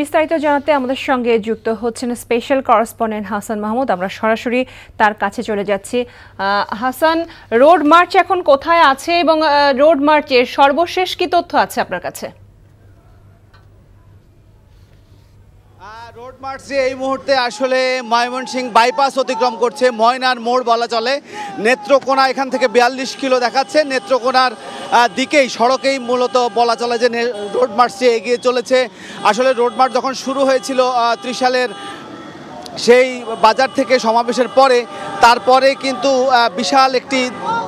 বিস্তারিত জানাতে আমাদের সঙ্গে যুক্ত হচ্ছেন স্পেশাল করেসপন্ডেন্ট হাসান মাহমুদ। আমরা সরাসরি তার কাছে চলে যাচ্ছি। হাসান, রোড মার্চ এখন কোথায় আছে এবং রোড মার্চের সর্বশেষ কি তথ্য আছে আপনার কাছে? রোড মার্চে এই মুহূর্তে আসলে ময়মনসিংহ বাইপাস অতিক্রম করছে, ময়নার মোড় বলা চলে। নেত্রকোনা এখান থেকে 42 কিলো দেখাচ্ছে, নেত্রকোনার দিকেই সড়কেই মূলত বলা চলে যে রোড মার্চে এগিয়ে চলেছে। আসলে রোড মার্চ যখন শুরু হয়েছিল 30 সালের সেই বাজার থেকে সমাবেশের পরে, তারপরে কিন্তু বিশাল একটি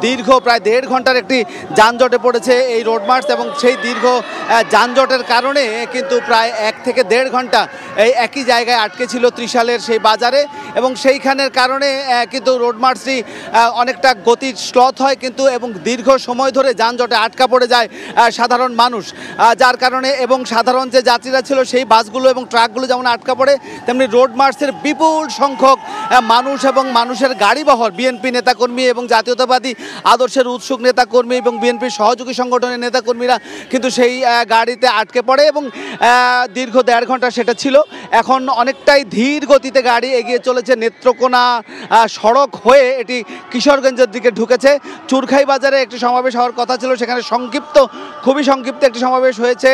দীর্ঘ প্রায় 1.5 ঘন্টার একটি যানজটে পড়েছে এই রোড মার্চ, এবং সেই দীর্ঘ যানজটের কারণে কিন্তু প্রায় 1 থেকে 1.5 ঘন্টা এই একই জায়গায় আটকে ছিল 30 সালের সেই বাজারে, এবং সেইখানের কারণে কিন্তু রোড মার্চটি অনেকটা গতির শ্লথ হয় কিন্তু, এবং দীর্ঘ সময় ধরে যানজটে আটকা পড়ে যায় সাধারণ মানুষ, যার কারণে এবং সাধারণ যে যাত্রীরা ছিল সেই বাসগুলো এবং ট্রাকগুলো যেমন আটকা পড়ে, তেমনি রোড মার্চের বিপুল সংখ্যক মানুষ এবং মানুষের গাড়িবহর বিএনপি নেতাকর্মী এবং জাতীয়তাবাদী আদর্শের উৎসুক নেতাকর্মী এবং বিএনপির সহযোগী সংগঠনের নেতাকর্মীরা কিন্তু সেই গাড়িতে আটকে পড়ে, এবং দীর্ঘ 1.5 ঘন্টা সেটা ছিল। এখন অনেকটাই ধীর গতিতে গাড়ি এগিয়ে চলেছে নেত্রকোনা সড়ক হয়ে, এটি কিশোরগঞ্জের দিকে ঢুকেছে। চুরখাই বাজারে একটি সমাবেশ হওয়ার কথা ছিল, সেখানে খুবই সংক্ষিপ্ত একটি সমাবেশ হয়েছে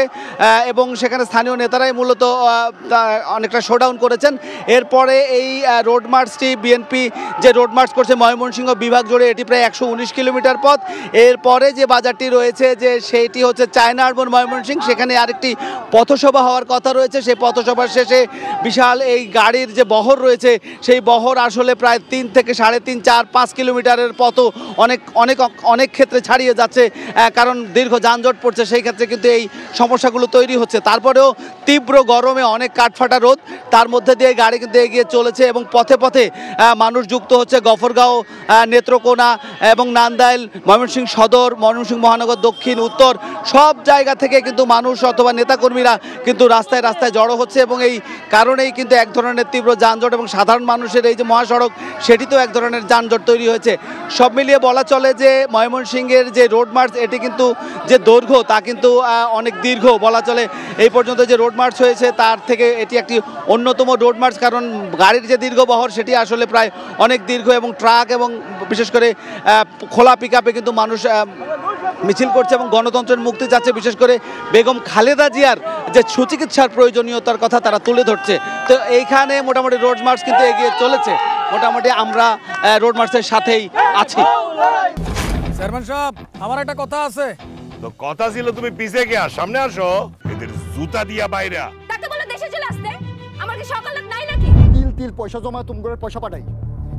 এবং সেখানে স্থানীয় নেতারাই মূলত অনেকটা শোডাউন করেছেন। এরপরে এই রোড মার্চটি বিএনপি যে রোড মার্চ করছে ময়মনসিংহ বিভাগ জুড়ে, এটি প্রায় 119 কিলোমিটার পথ। এরপরে যে বাজারটি রয়েছে যে সেইটি হচ্ছে চায়না আরবন ময়মনসিংহ, সেখানে আরেকটি পথসভা হওয়ার কথা রয়েছে। সেই পথসভার শেষে বিশাল এই গাড়ির যে বহর রয়েছে সেই বহর আসলে প্রায় 3 থেকে 3.5, 4, 5 কিলোমিটারের পথ অনেক ক্ষেত্রে ছাড়িয়ে যাচ্ছে, কারণ দীর্ঘ যানজট পড়ছে, সেই ক্ষেত্রে কিন্তু এই সমস্যাগুলো তৈরি হচ্ছে। তারপরেও তীব্র গরমে অনেক কাঠফাটা রোদ, তার মধ্যে দিয়ে গাড়ি কিন্তু এগিয়ে চলেছে এবং পথে পথে মানুষ যুক্ত হচ্ছে। গফরগাঁও, নেত্রকোনা এবং নান্দাইল, ময়মনসিংহ সদর, ময়মনসিংহ মহানগর দক্ষিণ, উত্তর সব জায়গা থেকে কিন্তু মানুষ অথবা নেতাকর্মীরা কিন্তু রাস্তায় রাস্তায় জড়ো হচ্ছে, এবং এই কারণেই কিন্তু এক ধরনের তীব্র যানজট এবং সাধারণ মানুষের এই যে মহাসড়ক সেটিতেও এক ধরনের যানজট তৈরি হয়েছে। সব মিলিয়ে বলা চলে যে ময়মনসিংহের যে রোড মার্চ, এটি কিন্তু যে দৈর্ঘ্য তা কিন্তু অনেক দীর্ঘ বলা চলে। এই পর্যন্ত যে রোড মার্চ হয়েছে তার থেকে এটি একটি অন্যতম রোড মার্চ, কারণ গাড়ির যে দীর্ঘ বহর সেটি আসলে প্রায় অনেক দীর্ঘ, এবং ট্রাক এবং বিশেষ করে খোলা পিকআপে কিন্তু মানুষ মিছিল করছে এবং গণতন্ত্রের মুক্তি চাচ্ছে, বিশেষ করে বেগম খালেদা জিয়ার যে সুচিকিৎসার প্রয়োজনীয়তার কথা তারা তুলে ধরছে। তো এইখানে মোটামুটি রোড মার্চ কিন্তু এগিয়ে চলেছে, মোটামুটি আমরা রোড মার্চের সাথেই আছি। চেয়ারম্যান সাহেব, আমার একটা কথা আছে। তো কথা ছিল তুমি পিছে গিয়া সামনে আসো, এদের জুতা দিয়া বাইরে তাতে বলে দেশে চলে আসতে। আমার কি সকাল লাগ নাই নাকি? তিল পয়সা জমা তুমি করে পয়সা পাঠাই,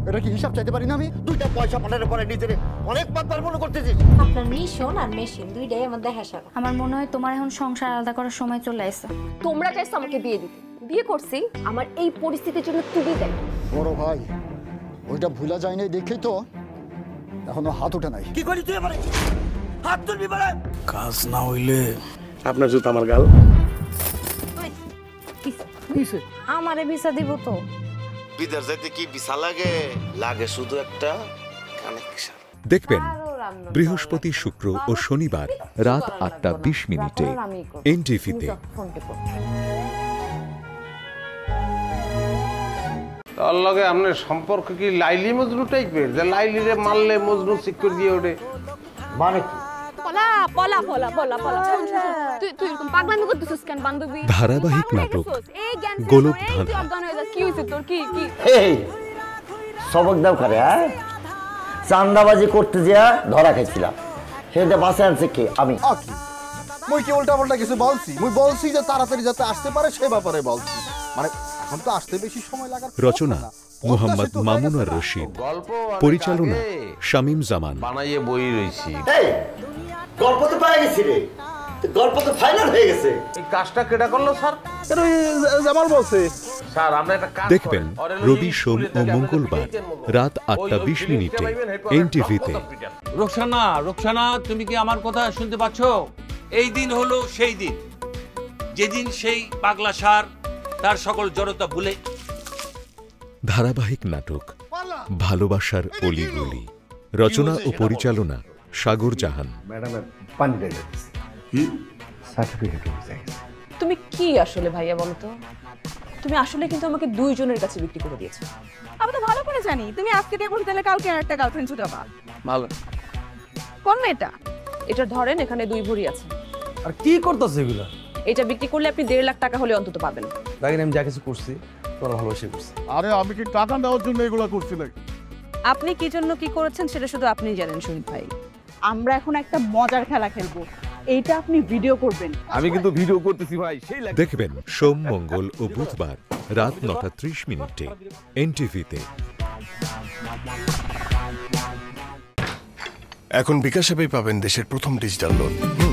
এটা কি হিসাব চাইতে পারি না আমি? 2টা পয়সা পাঠানোর পরে নিজেরে অনেক বারবার মনে করতেছি আপনার মিশন আর মেশিন 2টাই আমাদের হাসা। আমার মনে হয় তোমার এখন সংসার আলাদা করার সময় চলে আসছে। তোমরা চাইছো আমাকে বিয়ে দিতে, বিয়ে করছি আমার এই পরিস্থিতির জন্য তুমি দেখ। বড় ভাই ওইটা ভুলা যায় না, দেখেই তো এখনো হাত ওঠে নাই। কি করি তুই আমারে? হাত তুলবি বড় কাজ না হইলে আপনার জুতা আমার গাল। কিসে আমারে ভিসা দিব তো? বিদার যাইতে কি ভিসা লাগে? লাগে শুধু একটা কানেকশন। দেখবেন বৃহস্পতি, শুক্র ও শনিবার রাত 8:20 এনটিভিতে। তার লগে আপনার সম্পর্ক কি লাইলি মজনু টাইপের, যে লাইলি রে মারলে মজনু সিকিউর দিয়ে ওঠে? মানে কি ধারাবাহিক নাটক গোলক চান্দাবাজি করতে যা ধরা খেয়েছিলাম, সেটা বাসে আনছে কে? আমি কি উল্টা পাল্টা কিছু বলছি? বলছি যে তাড়াতাড়ি যাতে আসতে পারে সে ব্যাপারে বলছি, মানে এখন তো আসতে বেশি সময় লাগার। রচনা মোহাম্মদ মামুন আর রশিদ, পরিচালনা শামীম জামান। বানাইয়ে বই রইছি, গল্প তো পাই গেছি রে, গল্প তো ফাইনাল হয়ে গেছে। এই কাজটা কেডা করলো স্যার? জামাল বলছে স্যার আমরা একটা কাজ। দেখবেন রবি, সোম ও মঙ্গলবার রাত 8:20 এনটিভিতে। রোকসানা তুমি কি আমার কথা শুনতে পাচ্ছ? এই দিন হলো সেই দিন যেদিন সেই পাগলা স্যার তার সকল জড়তা ভুলে। ধারাবাহিক নাটক ভালোবাসার অলিগলি, রচনা ও পরিচালনা সাগর জাহান। তুমি কি আসলে ভাইয়া বলো তো তুমি আসলে কিন্তু আমাকে দুইজনের কাছে বিক্রি করে দিয়েছো আমি তো ভালো করে জানি তুমি আজকে দেখো তাহলে কালকে আরেকটা গার্লফ্রেন্ড জুটাবা ভালো কোন এটা এটা ধরেন এখানে দুই ভরি আছে আর কি করতেছ এগুলা এটা বিক্রি করলে আপনি 1.5 লাখ টাকা হলে অন্তত পাবেন দেখেন আমি যা কিছু করছি তোমরা ভালোবাসে করছো আরে আমি কি টাকা দেওয়ার জন্য এগুলা করছি নাকি আপনি কি জন্য কি করেছেন সেটা শুধু আপনিই জানেন সুনীত ভাই আমরা এখন একটা মজার খেলা খেলবো এটা আপনি ভিডিও করবেন আমি কিন্তু ভিডিও করতেছি ভাই সেই লাগে দেখবেন সোম মঙ্গল ও বুধবার রাত 9:30 মিনিটে এনটিভি তে এখন বিকাশ অ্যাপে পাবেন দেশের প্রথম ডিজিটাল লোন